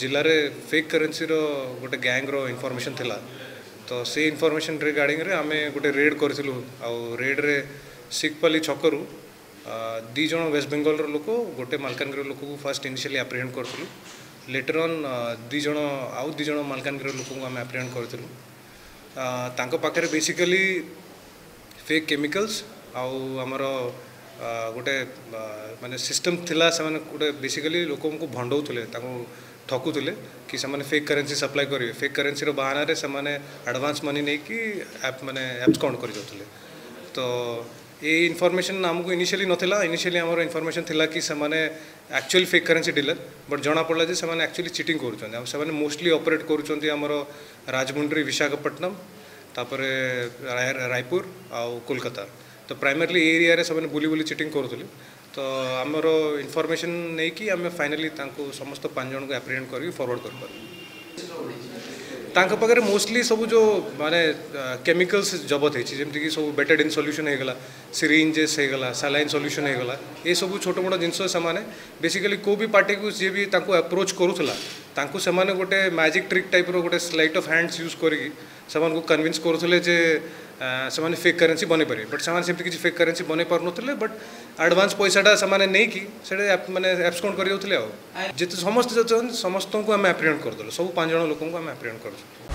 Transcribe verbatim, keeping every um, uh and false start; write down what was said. जिले फेक् करेन्सी गोटे गैंग्र इनफर्मेशन थिला तो से इनफर्मेशन रिगार्डिंग रे आमे गोटे रेड करूँ रेड रे सिकपाली छकरू दीज वेस्ट बेंगल रो लोक गोटे मालकानगिरी लोक को फर्स्ट इनिशियली एप्रिहेंड करूँ लेटर ऑन दीज आउ दीज मालकानगिरी लोक आम एप्रिहेंड करूँ तांको पाखरे बेसिकली फेक केमिकल्स आउ आमर गोटे माने सिस्टम थिला से गोटे बेसिकली लोक भंडाउले ठकुले कि से फेक करेन्सी सप्लाई करेंगे फेक करेन्सी बहाना से एडवांस मनी नहीं कि आप माने एब्सकॉन्ड कर तो ये इनफॉरमेशन आमको इनिशियली नथिला इनिशियली आम इनफॉरमेशन थिला कि से actually fake currency dealer but जना पड़ा जे से एक्चुअली चीटिंग कर मोस्टली ऑपरेट कर राजमुंड्री विशाखापट्टनम तापरे रायपुर आउ कोलकाता तो प्राइमरली एरिया से बुली बुली चीटिंग करूँ तो आमर इनफॉरमेशन नहीं कि आम फाइनाली समस्त पांच जन को एप्रिहेंड कर फॉरवर्ड कर पाखे मोस्टली सब जो माने केमिकल्स जबत होमती सब बेटाडिन सॉल्यूशन होगा सिरिंजेस होगा सालाइन सॉल्यूशन होगा ये सब छोट मोट जिनस बेसिकली कोई भी पार्टी को जी भी अप्रोच करूला गोटे मैजिक ट्रिक टाइप रो गोटे स्लाइट ऑफ हैंड्स यूज करके को कन्विंस करूले जे से फेक करेन्सी बन पारे बट से किसी फेक करेन्सी बन पार ना बट एडवांस पैसाटा से नहीं कि मैंने एब्सकॉन्ड कर समस्त समस्त को आम एप्रिहेंड करदे सब पांच जन लोक आम एप्रिहेंड कर।